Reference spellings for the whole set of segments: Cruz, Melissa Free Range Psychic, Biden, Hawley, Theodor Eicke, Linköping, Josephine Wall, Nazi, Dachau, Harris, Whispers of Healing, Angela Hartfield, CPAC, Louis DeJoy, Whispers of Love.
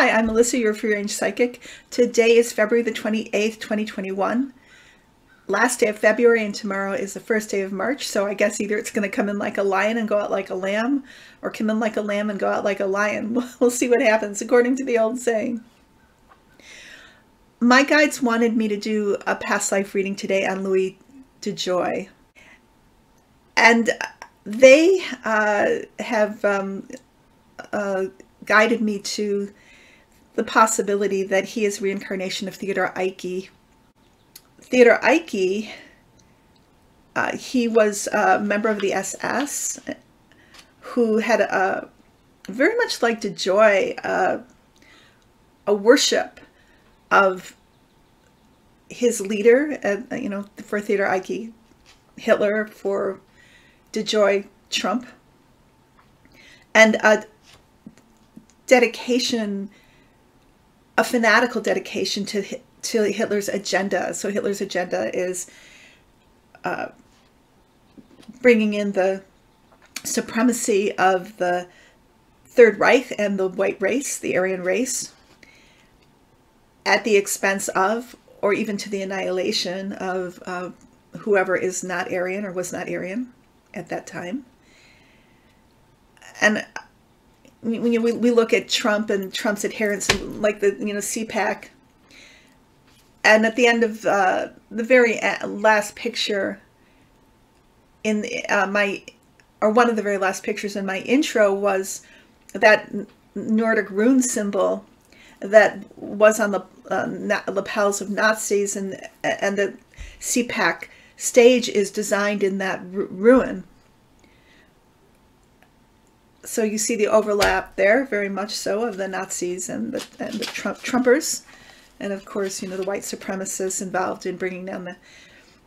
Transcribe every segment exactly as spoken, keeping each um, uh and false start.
Hi, I'm Melissa, your Free Range Psychic. Today is February the twenty-eighth, twenty twenty-one. Last day of February, and tomorrow is the first day of March. So I guess either it's going to come in like a lion and go out like a lamb, or come in like a lamb and go out like a lion. We'll see what happens, according to the old saying. My guides wanted me to do a past life reading today on Louis DeJoy. And they uh, have um, uh, guided me to the possibility that he is reincarnation of Theodor Eicke. Theodor Eicke, uh, he was a member of the S S who had a, very much like DeJoy, uh, a worship of his leader, uh, you know, for Theodor Eicke, Hitler, for DeJoy, Trump, and a dedication, a fanatical dedication to to Hitler's agenda. So Hitler's agenda is uh, bringing in the supremacy of the Third Reich and the white race, the Aryan race, at the expense of, or even to the annihilation of, uh, whoever is not Aryan or was not Aryan at that time. And when you, we, we look at Trump and Trump's adherents, and like the, you know, C PAC, and at the end of uh, the very last picture in uh, my, or one of the very last pictures in my intro, was that Nordic rune symbol that was on the uh, lapels of Nazis, and and the C PAC stage is designed in that ruin. So you see the overlap there, very much so, of the Nazis and the, and the Trump, Trumpers. And of course, you know, the white supremacists involved in bringing down the,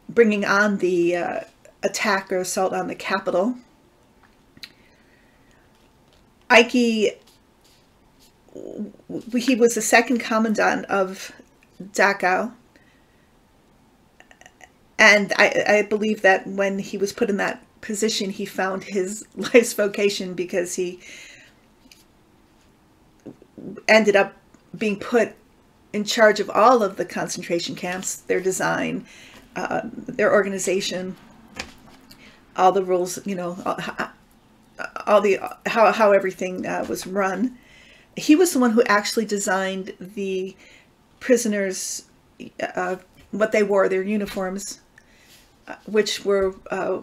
bringing on the uh, attack or assault on the Capitol. Eicke, he was the second commandant of Dachau. And I, I believe that when he was put in that position, he found his life's vocation, because he ended up being put in charge of all of the concentration camps, their design, uh, their organization, all the rules, you know, all, all the, how, how everything uh, was run. He was the one who actually designed the prisoners, uh, what they wore, their uniforms, uh, which were uh,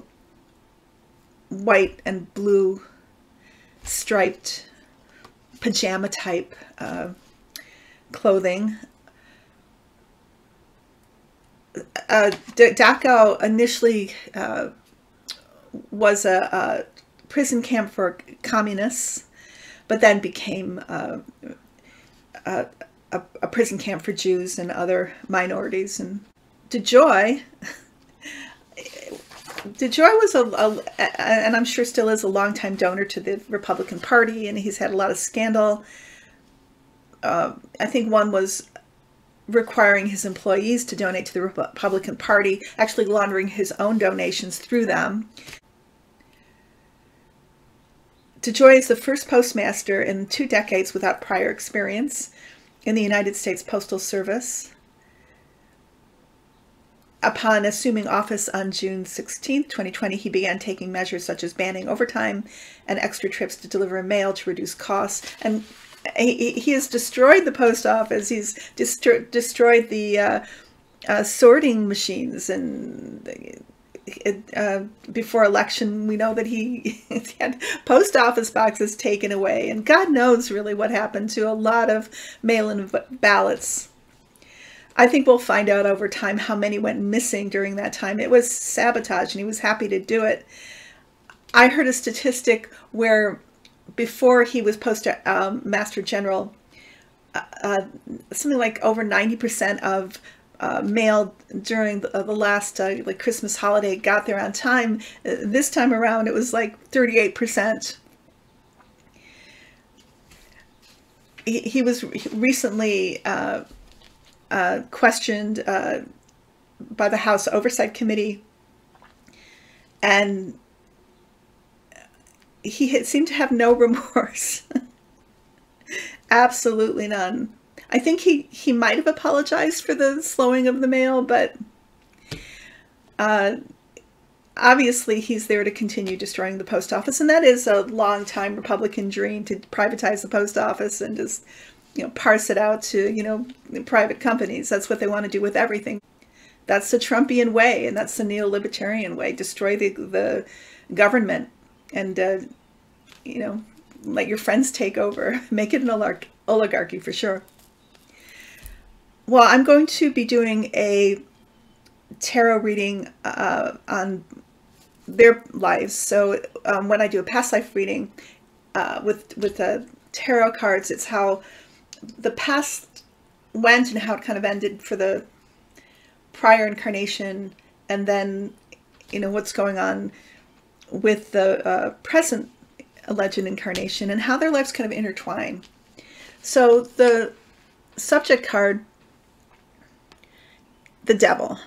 white and blue striped pajama type uh, clothing. Uh, Dachau initially uh, was a, a prison camp for communists, but then became uh, a, a, a prison camp for Jews and other minorities. And DeJoy, DeJoy was a, a, and I'm sure still is, a longtime donor to the Republican Party, and he's had a lot of scandal. Uh, I think one was requiring his employees to donate to the Republican Party, actually laundering his own donations through them. DeJoy is the first postmaster in two decades without prior experience in the United States Postal Service . Upon assuming office on June sixteenth, twenty twenty, he began taking measures such as banning overtime and extra trips to deliver mail to reduce costs. And he, he has destroyed the post office. He's destro destroyed the uh, uh, sorting machines. And uh, before election, we know that he had post office boxes taken away. And God knows really what happened to a lot of mail-in ballots. I think we'll find out over time how many went missing during that time. It was sabotage, and he was happy to do it. I heard a statistic where before he was post um, Master General, uh, uh, something like over ninety percent of uh, mail during the, uh, the last uh, like Christmas holiday got there on time. This time around, it was like thirty-eight percent. He, he was recently... Uh, Uh, questioned uh, by the House Oversight Committee, and he had, seemed to have no remorse. Absolutely none. I think he, he might have apologized for the slowing of the mail, but uh, obviously he's there to continue destroying the post office. And that is a long-time Republican dream, to privatize the post office and just, you know, parse it out to, you know, private companies. That's what they want to do with everything. That's the Trumpian way, and that's the neo-libertarian way. Destroy the, the government and, uh, you know, let your friends take over. Make it an oligarchy for sure. Well, I'm going to be doing a tarot reading uh, on their lives. So um, when I do a past life reading uh, with with the tarot cards, it's how the past went and how it kind of ended for the prior incarnation, and then, you know, what's going on with the uh, present alleged incarnation and how their lives kind of intertwine. So the subject card, the devil.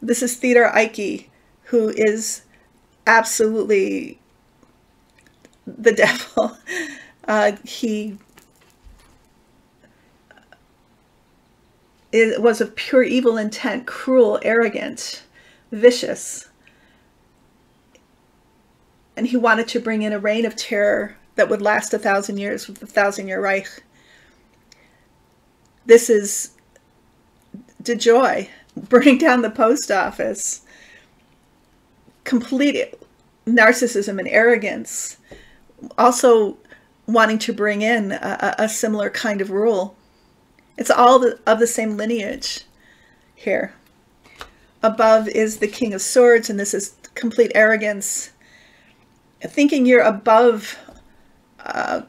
This is Theodor Eicke, who is absolutely the devil. Uh, he is, was of pure evil intent, cruel, arrogant, vicious. And he wanted to bring in a reign of terror that would last a thousand years with the thousand-year Reich. This is DeJoy burning down the post office. Complete narcissism and arrogance. Also wanting to bring in a, a similar kind of rule. It's all the, of the same lineage here. Above is the King of Swords, and this is complete arrogance. Thinking you're above uh,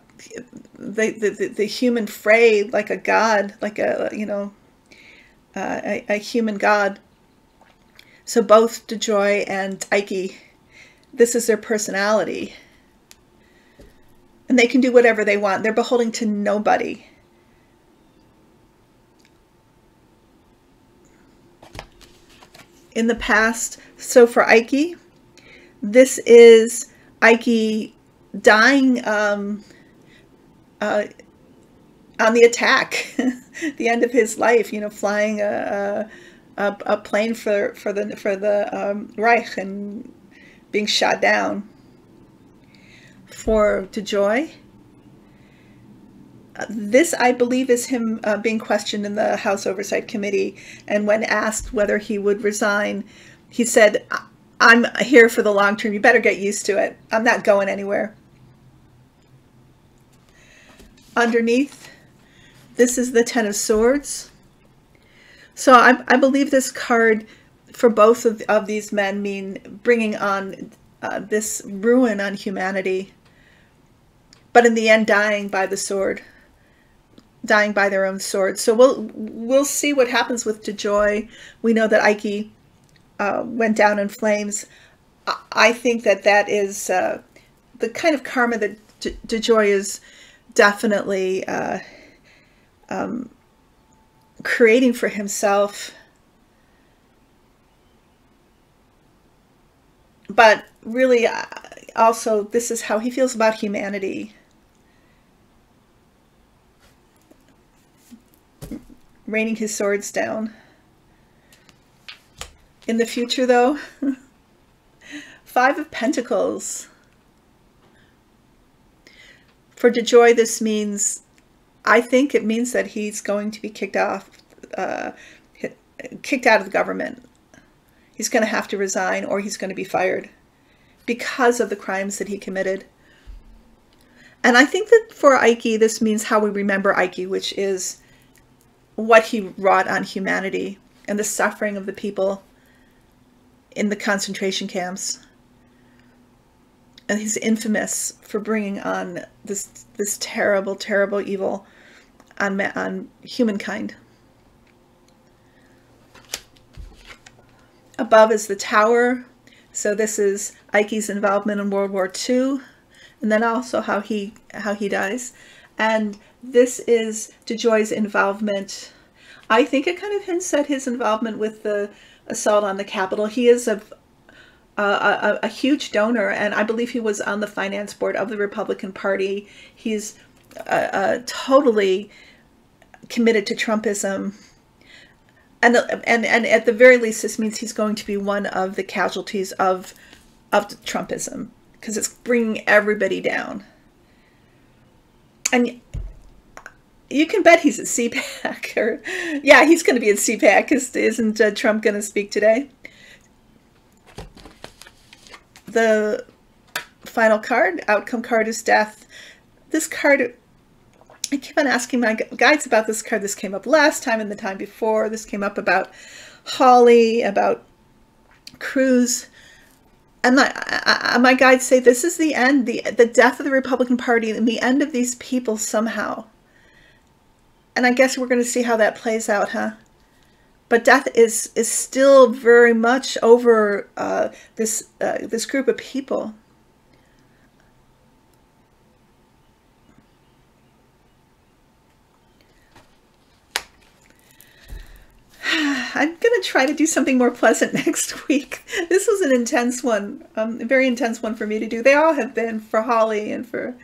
the, the, the human fray, like a god, like a, you know, uh, a, a human god. So both DeJoy and Eicke, this is their personality. And they can do whatever they want. They're beholden to nobody. In the past, so for Eicke, this is Eicke dying um, uh, on the attack, the end of his life, you know, flying a, a, a plane for, for the, for the um, Reich and being shot down. For DeJoy, uh, this, I believe, is him uh, being questioned in the House Oversight Committee. And when asked whether he would resign, he said, I'm here for the long term. You better get used to it. I'm not going anywhere. Underneath, this is the Ten of Swords. So I, I believe this card for both of, of these men mean bringing on uh, this ruin on humanity, but in the end dying by the sword, dying by their own sword. So we'll, we'll see what happens with DeJoy. We know that Eicke Uh, went down in flames. I think that that is uh, the kind of karma that DeJoy is definitely uh, um, creating for himself. But really, uh, also, this is how he feels about humanity. Raining his swords down. In the future, though, Five of Pentacles. For DeJoy, this means, I think it means that he's going to be kicked off, uh, kicked out of the government. He's going to have to resign, or he's going to be fired because of the crimes that he committed. And I think that for Eicke, this means how we remember Eicke, which is what he wrought on humanity and the suffering of the people in the concentration camps. And he's infamous for bringing on this this terrible, terrible evil on, on humankind. Above is the Tower. So this is Eicke's involvement in World War Two, and then also how he how he dies. And this is DeJoy's involvement. I think it kind of hints at his involvement with the assault on the Capitol. He is a, a, a, a huge donor, and I believe he was on the finance board of the Republican Party. He's uh, uh, totally committed to Trumpism. And, the, and, and at the very least, this means he's going to be one of the casualties of, of Trumpism, because it's bringing everybody down. And you can bet he's at C PAC. Or, yeah, he's going to be at C PAC. Is, isn't uh, Trump going to speak today? The final card, outcome card, is death. This card... I keep on asking my guides about this card. This came up last time and the time before. This came up about Hawley, about Cruz. And my, I, my guides say this is the end, the, the death of the Republican Party and the end of these people somehow. And I guess we're going to see how that plays out, huh? But death is, is still very much over uh, this, uh, this group of people. I'm going to try to do something more pleasant next week. This was an intense one, um, a very intense one for me to do. They all have been, for Hawley and for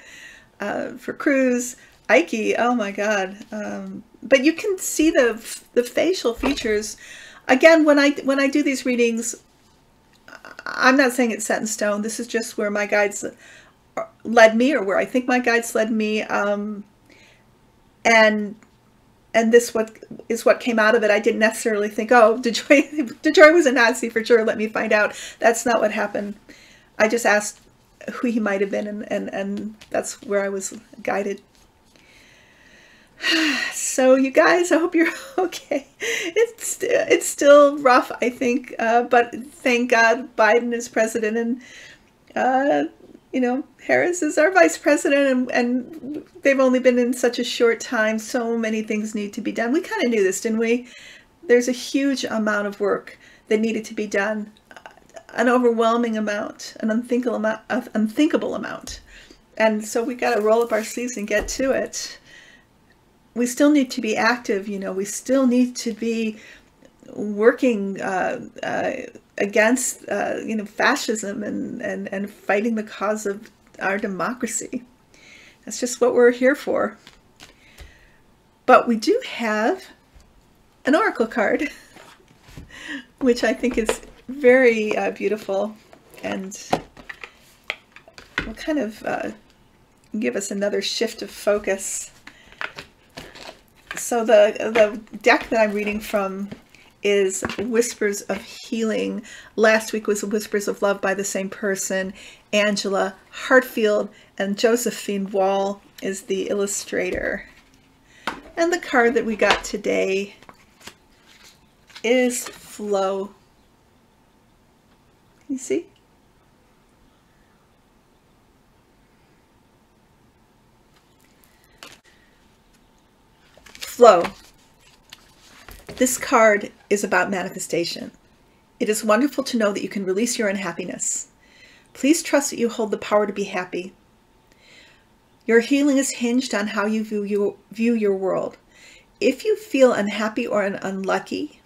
uh, for Cruz, Eicke, oh my God. Um, but you can see the the facial features. Again, when I, when I do these readings, I'm not saying it's set in stone. This is just where my guides led me, or where I think my guides led me. Um, and... And this what is what came out of it. I didn't necessarily think, oh, DeJoy, DeJoy was a Nazi for sure. Let me find out. That's not what happened. I just asked who he might have been, and, and, and that's where I was guided. So you guys, I hope you're okay. It's, it's still rough, I think, uh, but thank God Biden is president, and uh, you know, Harris is our vice president, and, and they've only been in such a short time. So many things need to be done. We kind of knew this, didn't we? There's a huge amount of work that needed to be done, an overwhelming amount, an unthinkable amount, unthinkable amount. And so we got to roll up our sleeves and get to it. We still need to be active, you know, we still need to be working uh, uh, against, uh, you know, fascism and, and, and fighting the cause of our democracy. That's just what we're here for. But we do have an oracle card, which I think is very uh, beautiful and will kind of uh, give us another shift of focus. So the, the deck that I'm reading from is Whispers of Healing. Last week was Whispers of Love by the same person, Angela Hartfield, and Josephine Wall is the illustrator. And the card that we got today is Flow. You see? Flow. This card is about manifestation. It is wonderful to know that you can release your unhappiness. Please trust that you hold the power to be happy. Your healing is hinged on how you view your, view your world. If you feel unhappy or unlucky,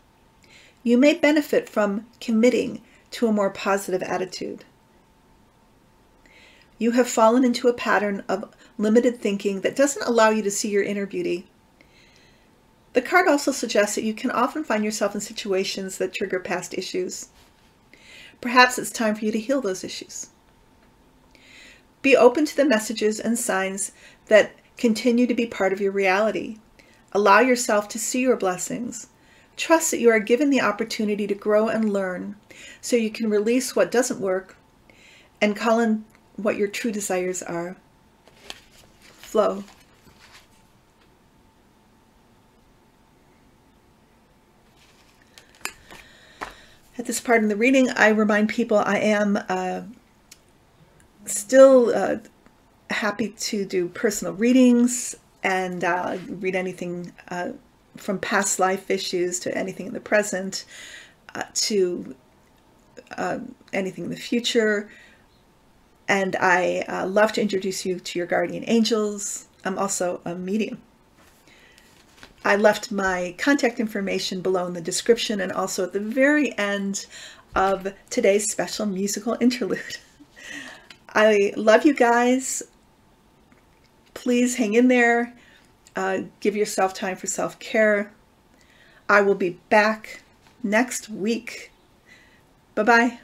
you may benefit from committing to a more positive attitude. You have fallen into a pattern of limited thinking that doesn't allow you to see your inner beauty. The card also suggests that you can often find yourself in situations that trigger past issues. Perhaps it's time for you to heal those issues. Be open to the messages and signs that continue to be part of your reality. Allow yourself to see your blessings. Trust that you are given the opportunity to grow and learn, so you can release what doesn't work and call in what your true desires are. Flow. At this part in the reading, I remind people I am uh, still uh, happy to do personal readings and uh, read anything uh, from past life issues to anything in the present uh, to uh, anything in the future. And I uh, love to introduce you to your guardian angels. I'm also a medium. I left my contact information below in the description and also at the very end of today's special musical interlude. I love you guys. please hang in there. Uh, give yourself time for self-care. I will be back next week. Bye-bye.